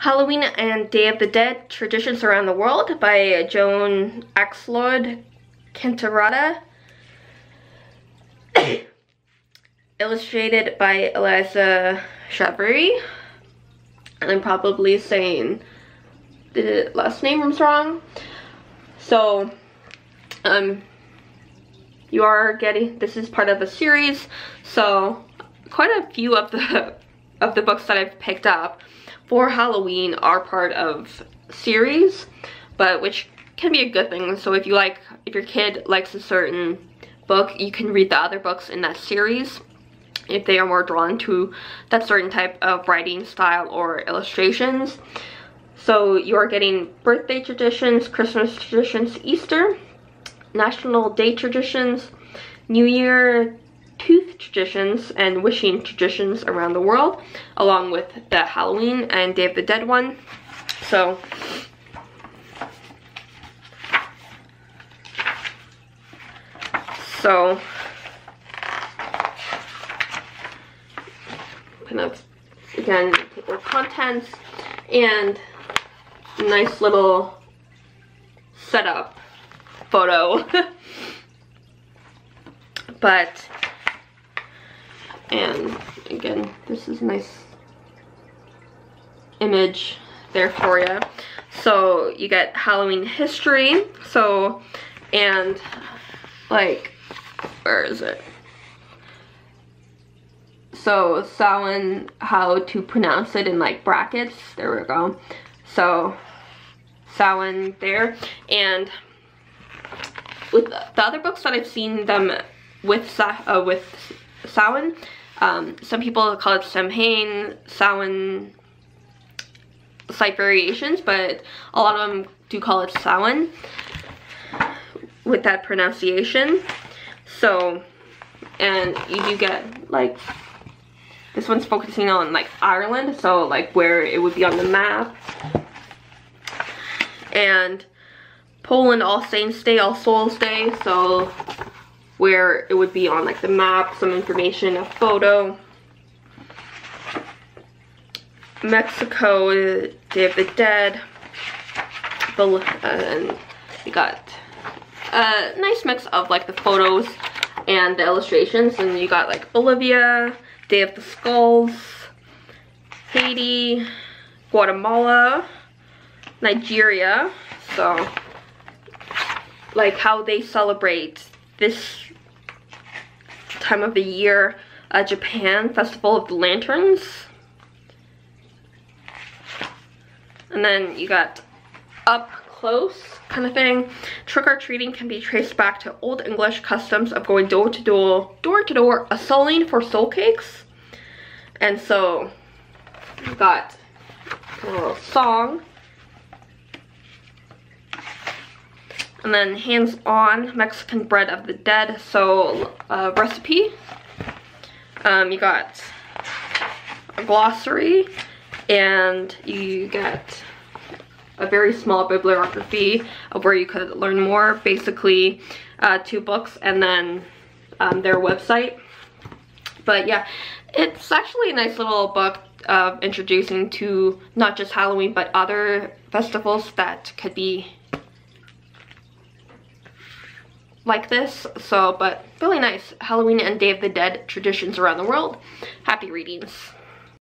Halloween and Day of the Dead Traditions Around the World by Joan Axlord Cantarata. Illustrated by Eliza Shabbery. And I'm probably saying the last name wrong. So, you are getting, this is part of a series, so quite a few of the books that I've picked up for Halloween are part of series, but which can be a good thing. So if you like, if your kid likes a certain book, you can read the other books in that series if they are more drawn to that certain type of writing style or illustrations. So you are getting birthday traditions, Christmas traditions, Easter, National Day traditions, New Year, tooth traditions, and wishing traditions around the world, along with the Halloween and Day of the Dead one. So kind of again table contents and nice little setup photo. But and again, this is a nice image there for you. So you get Halloween history. So, and like, where is it? So Samhain, how to pronounce it in like brackets. There we go. So Samhain there. And with the other books that I've seen them with Samhain, some people call it Samhain, Samhain, slight variations, but a lot of them do call it Samhain with that pronunciation. So, and you do get, like, this one's focusing on, like, Ireland, so, like, where it would be on the map. And Poland, All Saints Day, All Souls Day, so where it would be on like the map, some information, a photo. Mexico, Day of the Dead. And you got a nice mix of like the photos and the illustrations, and you got like Bolivia, Day of the Skulls, Haiti, Guatemala, Nigeria. So like how they celebrate this time of the year, Japan, Festival of the Lanterns. And then you got up close kind of thing. Trick-or-treating can be traced back to Old English customs of going door to door, assailing for soul cakes. And so you got a little song. And then hands-on Mexican bread of the dead, so recipe. You got a glossary, and you get a very small bibliography of where you could learn more. Basically, 2 books, and then their website. But yeah, it's actually a nice little book of introducing to not just Halloween, but other festivals that could be like this. So, but really nice. Halloween and Day of the Dead Traditions Around the World. Happy readings.